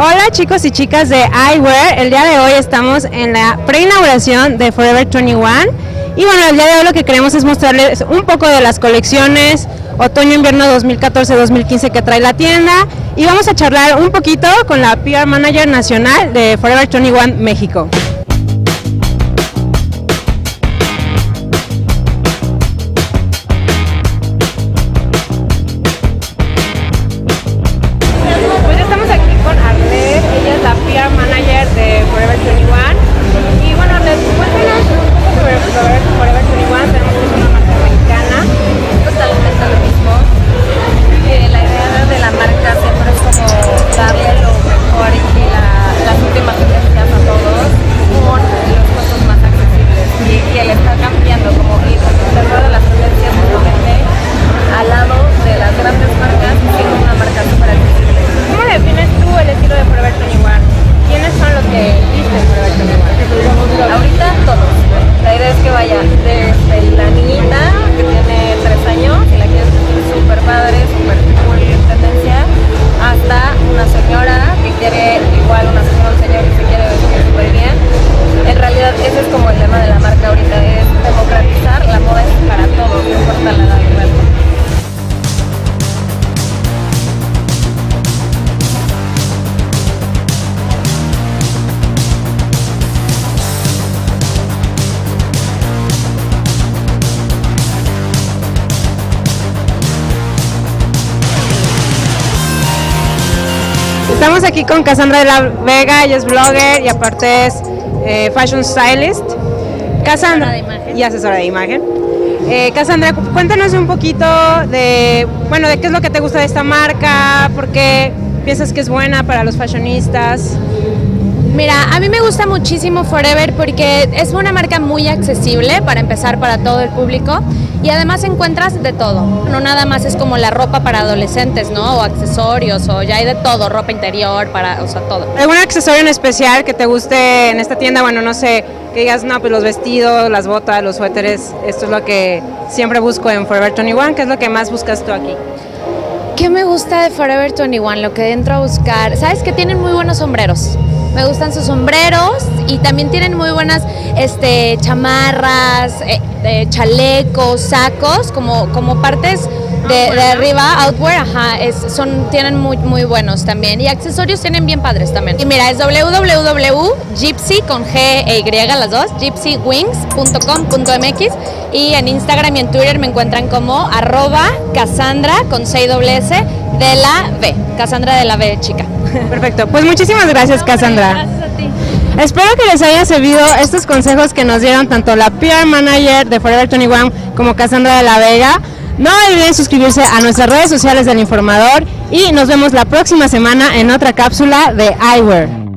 Hola chicos y chicas de iWear, el día de hoy estamos en la preinauguración de Forever 21 y bueno, el día de hoy lo que queremos es mostrarles un poco de las colecciones otoño-invierno 2014-2015 que trae la tienda y vamos a charlar un poquito con la PR Manager Nacional de Forever 21 México. Estamos aquí con Cassandra de la Vega, ella es blogger y aparte es fashion stylist. Cassandra y asesora de imagen. Cassandra, cuéntanos un poquito de qué es lo que te gusta de esta marca, por qué piensas que es buena para los fashionistas. Mira, a mí me gusta muchísimo Forever porque es una marca muy accesible para empezar para todo el público y además encuentras de todo. No nada más es como la ropa para adolescentes, ¿no? O accesorios, o ya hay de todo, ropa interior, para, o sea, todo. ¿Algún accesorio en especial que te guste en esta tienda? Bueno, no sé, que digas, no, pues los vestidos, las botas, los suéteres, esto es lo que siempre busco en Forever 21, ¿qué es lo que más buscas tú aquí? ¿Qué me gusta de Forever 21? Lo que entro a buscar, ¿sabes que tienen muy buenos sombreros? Me gustan sus sombreros y también tienen muy buenas chamarras, chalecos, sacos, como partes de arriba, outwear, ajá, tienen muy buenos también. Y accesorios tienen bien padres también. Y mira, es www.gypsy, con G e Y las dos, gypsywings.com.mx, y en Instagram y en Twitter me encuentran como @Cassandra con CWS de la V, Cassandra de la V chica. Perfecto, pues muchísimas gracias, Cassandra. Gracias a ti. Espero que les haya servido estos consejos que nos dieron tanto la PR Manager de Forever 21 como Cassandra de la Vega. No olviden suscribirse a nuestras redes sociales del Informador y nos vemos la próxima semana en otra cápsula de iWear.